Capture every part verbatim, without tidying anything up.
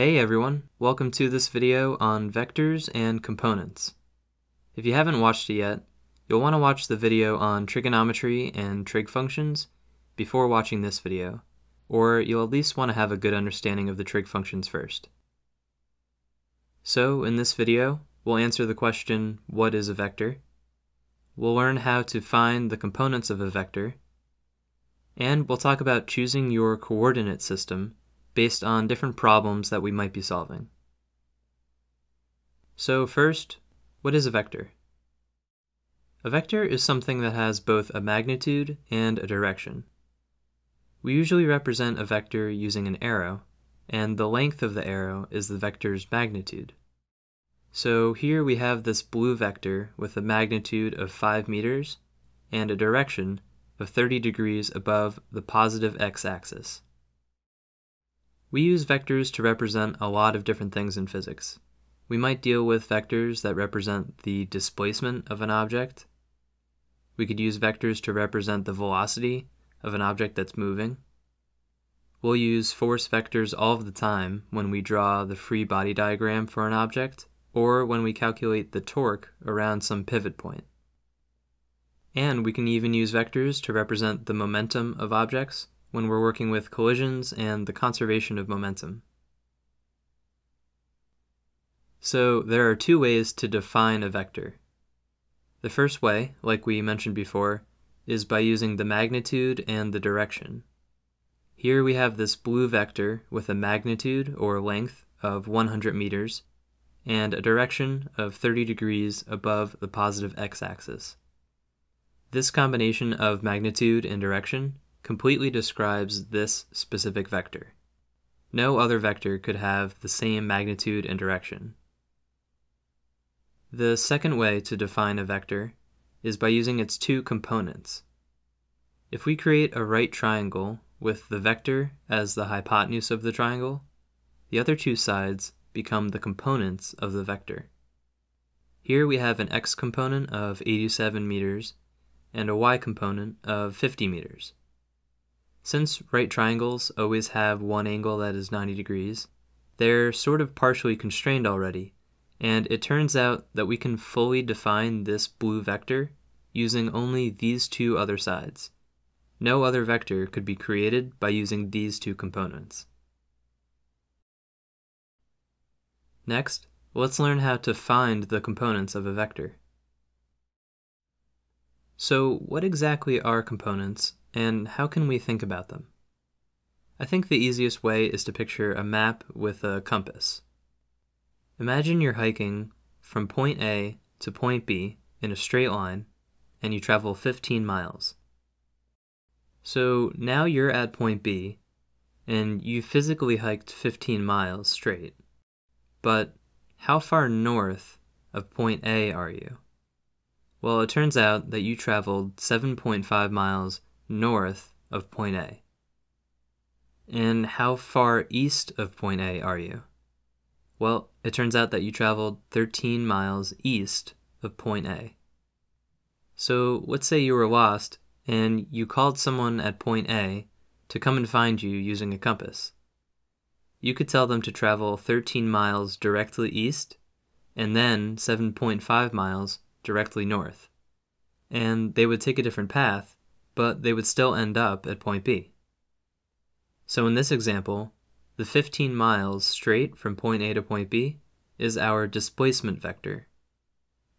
Hey everyone, welcome to this video on vectors and components. If you haven't watched it yet, you'll want to watch the video on trigonometry and trig functions before watching this video, or you'll at least want to have a good understanding of the trig functions first. So in this video, we'll answer the question, what is a vector? We'll learn how to find the components of a vector, and we'll talk about choosing your coordinate system based on different problems that we might be solving. So first, what is a vector? A vector is something that has both a magnitude and a direction. We usually represent a vector using an arrow, and the length of the arrow is the vector's magnitude. So here we have this blue vector with a magnitude of five meters and a direction of thirty degrees above the positive x-axis. We use vectors to represent a lot of different things in physics. We might deal with vectors that represent the displacement of an object. We could use vectors to represent the velocity of an object that's moving. We'll use force vectors all of the time when we draw the free body diagram for an object, or when we calculate the torque around some pivot point. And we can even use vectors to represent the momentum of objects when we're working with collisions and the conservation of momentum. So there are two ways to define a vector. The first way, like we mentioned before, is by using the magnitude and the direction. Here we have this blue vector with a magnitude or length of one hundred meters and a direction of thirty degrees above the positive x-axis. This combination of magnitude and direction completely describes this specific vector. No other vector could have the same magnitude and direction. The second way to define a vector is by using its two components. If we create a right triangle with the vector as the hypotenuse of the triangle, the other two sides become the components of the vector. Here we have an x component of eighty-seven meters and a y component of fifty meters. Since right triangles always have one angle that is ninety degrees, they're sort of partially constrained already, and it turns out that we can fully define this blue vector using only these two other sides. No other vector could be created by using these two components. Next, let's learn how to find the components of a vector. So what exactly are components, and how can we think about them? I think the easiest way is to picture a map with a compass. Imagine you're hiking from point A to point B in a straight line, and you travel fifteen miles. So now you're at point B, and you physically hiked fifteen miles straight. But how far north of point A are you? Well, it turns out that you traveled seven point five miles north of point A. And how far east of point A are you? Well, it turns out that you traveled thirteen miles east of point A. So let's say you were lost and you called someone at point A to come and find you using a compass. You could tell them to travel thirteen miles directly east and then seven point five miles directly north. And they would take a different path, but they would still end up at point B. So in this example, the fifteen miles straight from point A to point B is our displacement vector,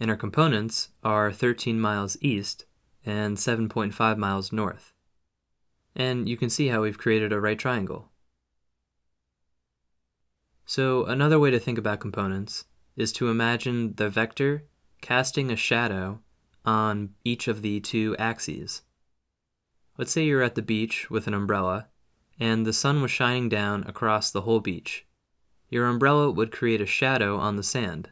and our components are thirteen miles east and seven point five miles north. And you can see how we've created a right triangle. So another way to think about components is to imagine the vector casting a shadow on each of the two axes. Let's say you're at the beach with an umbrella, and the sun was shining down across the whole beach. Your umbrella would create a shadow on the sand.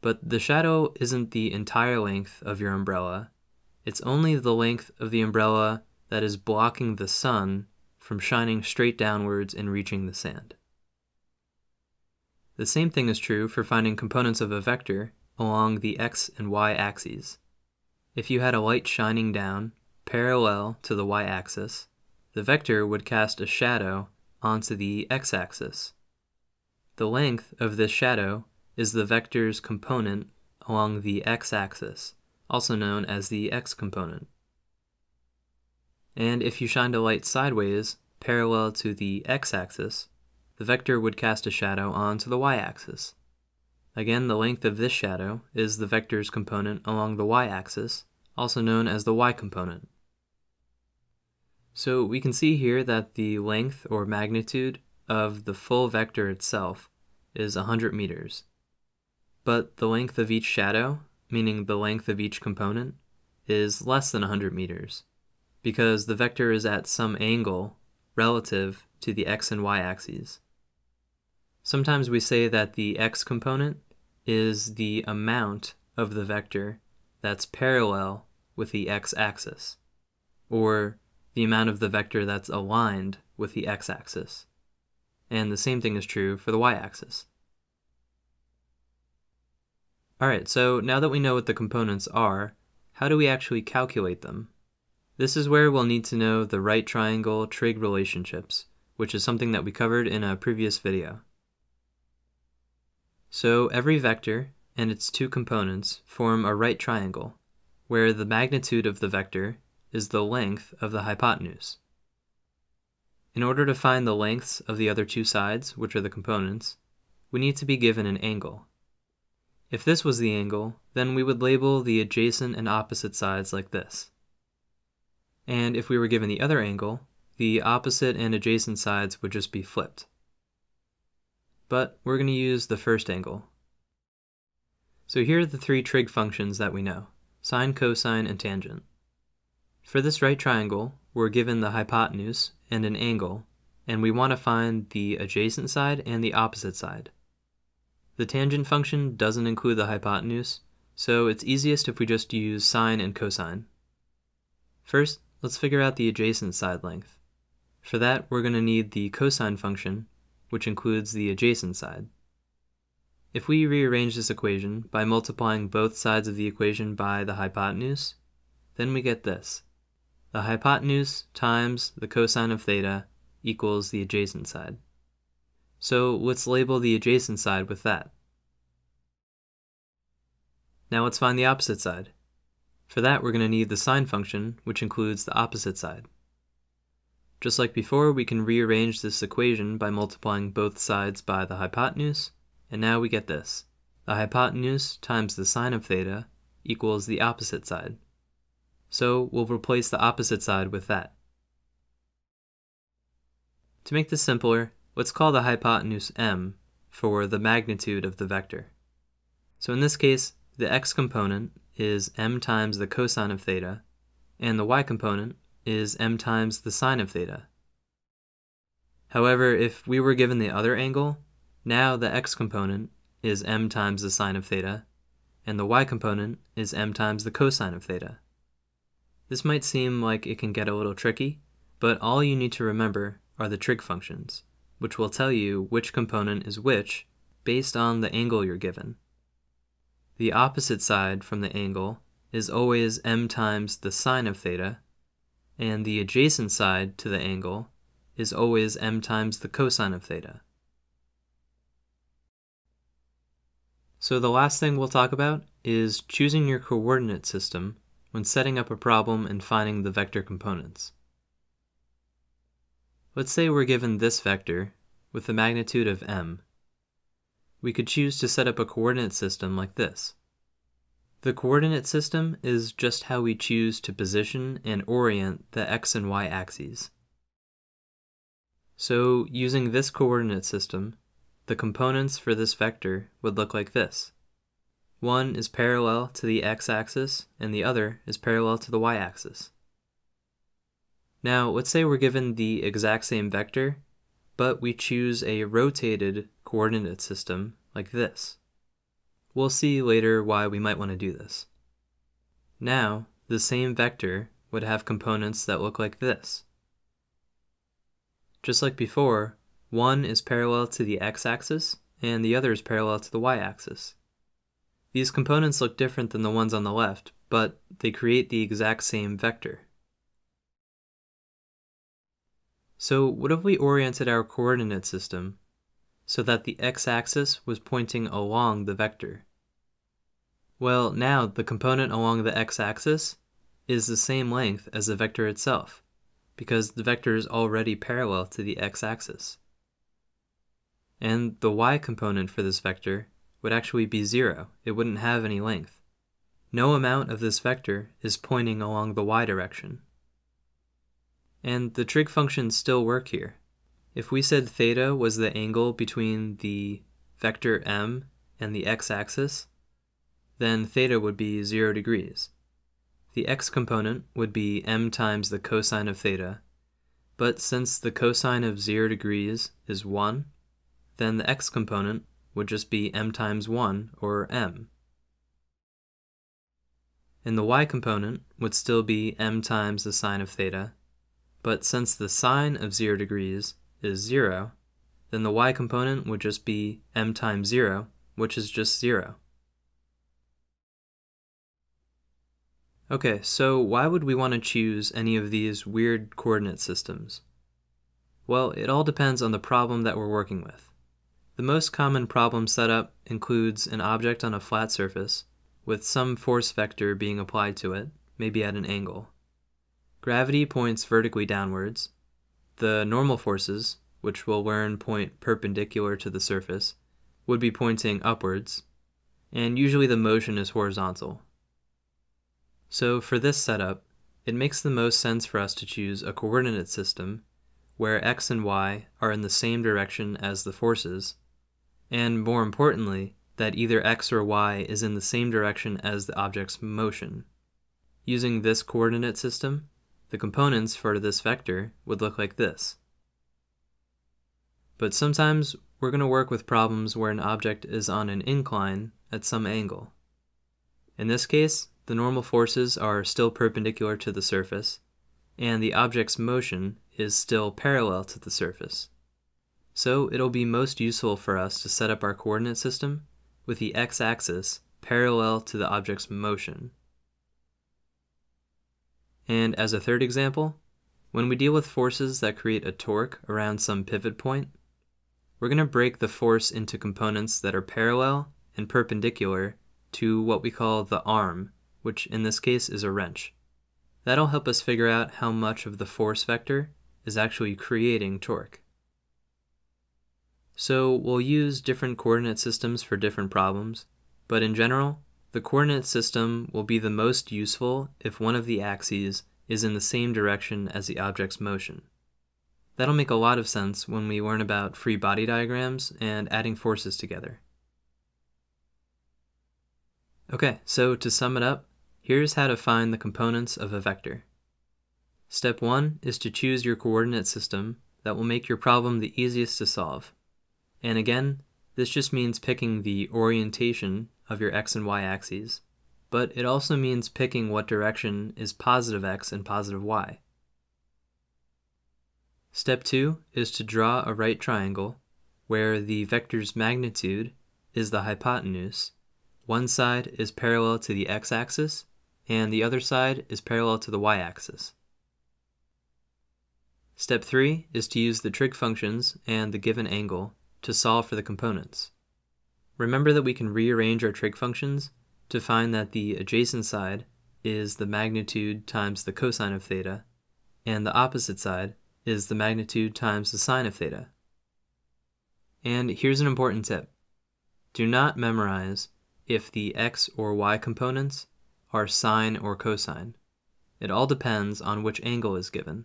But the shadow isn't the entire length of your umbrella. It's only the length of the umbrella that is blocking the sun from shining straight downwards and reaching the sand. The same thing is true for finding components of a vector along the x and y axes. If you had a light shining down, parallel to the y-axis, the vector would cast a shadow onto the x-axis. The length of this shadow is the vector's component along the x-axis, also known as the x-component. And if you shined a light sideways, parallel to the x-axis, the vector would cast a shadow onto the y-axis. Again, the length of this shadow is the vector's component along the y-axis, also known as the y-component. So we can see here that the length or magnitude of the full vector itself is one hundred meters. But the length of each shadow, meaning the length of each component, is less than one hundred meters, because the vector is at some angle relative to the x and y axes. Sometimes we say that the x component is the amount of the vector that's parallel with the x-axis, or the amount of the vector that's aligned with the x-axis. And the same thing is true for the y-axis. Alright, so now that we know what the components are, how do we actually calculate them? This is where we'll need to know the right triangle trig relationships, which is something that we covered in a previous video. So every vector and its two components form a right triangle, where the magnitude of the vector is the length of the hypotenuse. In order to find the lengths of the other two sides, which are the components, we need to be given an angle. If this was the angle, then we would label the adjacent and opposite sides like this. And if we were given the other angle, the opposite and adjacent sides would just be flipped. But we're going to use the first angle. So here are the three trig functions that we know: sine, cosine, and tangent. For this right triangle, we're given the hypotenuse and an angle, and we want to find the adjacent side and the opposite side. The tangent function doesn't include the hypotenuse, so it's easiest if we just use sine and cosine. First, let's figure out the adjacent side length. For that, we're going to need the cosine function, which includes the adjacent side. If we rearrange this equation by multiplying both sides of the equation by the hypotenuse, then we get this. The hypotenuse times the cosine of theta equals the adjacent side. So let's label the adjacent side with that. Now let's find the opposite side. For that, we're going to need the sine function, which includes the opposite side. Just like before, we can rearrange this equation by multiplying both sides by the hypotenuse, and now we get this. The hypotenuse times the sine of theta equals the opposite side. So we'll replace the opposite side with that. To make this simpler, let's call the hypotenuse m for the magnitude of the vector. So in this case, the x component is m times the cosine of theta, and the y component is m times the sine of theta. However, if we were given the other angle, now the x component is m times the sine of theta, and the y component is m times the cosine of theta. This might seem like it can get a little tricky, but all you need to remember are the trig functions, which will tell you which component is which based on the angle you're given. The opposite side from the angle is always m times the sine of theta, and the adjacent side to the angle is always m times the cosine of theta. So the last thing we'll talk about is choosing your coordinate system when setting up a problem and finding the vector components. Let's say we're given this vector with the magnitude of m. We could choose to set up a coordinate system like this. The coordinate system is just how we choose to position and orient the x and y axes. So using this coordinate system, the components for this vector would look like this. One is parallel to the x-axis, and the other is parallel to the y-axis. Now, let's say we're given the exact same vector, but we choose a rotated coordinate system like this. We'll see later why we might want to do this. Now, the same vector would have components that look like this. Just like before, one is parallel to the x-axis, and the other is parallel to the y-axis. These components look different than the ones on the left, but they create the exact same vector. So what if we oriented our coordinate system so that the x-axis was pointing along the vector? Well, now the component along the x-axis is the same length as the vector itself, because the vector is already parallel to the x-axis. And the y component for this vector would actually be zero. It wouldn't have any length. No amount of this vector is pointing along the y direction. And the trig functions still work here. If we said theta was the angle between the vector m and the x-axis, then theta would be zero degrees. The x component would be m times the cosine of theta, but since the cosine of zero degrees is one, then the x component would just be m times one, or m. And the y component would still be m times the sine of theta, but since the sine of zero degrees is zero, then the y component would just be m times zero, which is just zero. Okay, so why would we want to choose any of these weird coordinate systems? Well, it all depends on the problem that we're working with. The most common problem setup includes an object on a flat surface with some force vector being applied to it, maybe at an angle. Gravity points vertically downwards. The normal forces, which we'll learn point perpendicular to the surface, would be pointing upwards, and usually the motion is horizontal. So for this setup, it makes the most sense for us to choose a coordinate system where x and y are in the same direction as the forces, and more importantly, that either x or y is in the same direction as the object's motion. Using this coordinate system, the components for this vector would look like this. But sometimes we're going to work with problems where an object is on an incline at some angle. In this case, the normal forces are still perpendicular to the surface, and the object's motion is still parallel to the surface. So it'll be most useful for us to set up our coordinate system with the x-axis parallel to the object's motion. And as a third example, when we deal with forces that create a torque around some pivot point, we're going to break the force into components that are parallel and perpendicular to what we call the arm, which in this case is a wrench. That'll help us figure out how much of the force vector is actually creating torque. So we'll use different coordinate systems for different problems, but in general, the coordinate system will be the most useful if one of the axes is in the same direction as the object's motion. That'll make a lot of sense when we learn about free body diagrams and adding forces together. Okay, so to sum it up, here's how to find the components of a vector. Step one is to choose your coordinate system that will make your problem the easiest to solve. And again, this just means picking the orientation of your x and y axes, but it also means picking what direction is positive x and positive y. Step two is to draw a right triangle where the vector's magnitude is the hypotenuse. One side is parallel to the x-axis, and the other side is parallel to the y-axis. Step three is to use the trig functions and the given angle to solve for the components. Remember that we can rearrange our trig functions to find that the adjacent side is the magnitude times the cosine of theta, and the opposite side is the magnitude times the sine of theta. And here's an important tip. Do not memorize if the x or y components are sine or cosine. It all depends on which angle is given.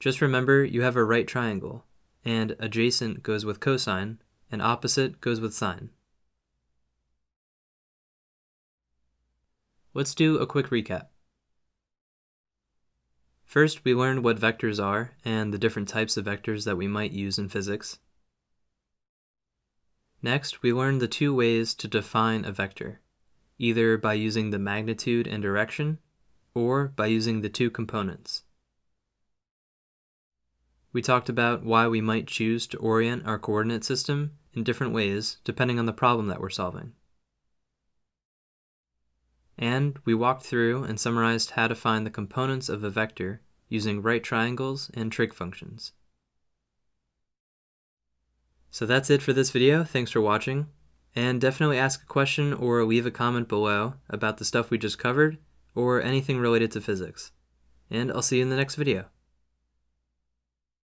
Just remember you have a right triangle, and adjacent goes with cosine, and opposite goes with sine. Let's do a quick recap. First, we learned what vectors are and the different types of vectors that we might use in physics. Next, we learned the two ways to define a vector, either by using the magnitude and direction, or by using the two components. We talked about why we might choose to orient our coordinate system in different ways depending on the problem that we're solving. And we walked through and summarized how to find the components of a vector using right triangles and trig functions. So that's it for this video. Thanks for watching, and definitely ask a question or leave a comment below about the stuff we just covered or anything related to physics. And I'll see you in the next video.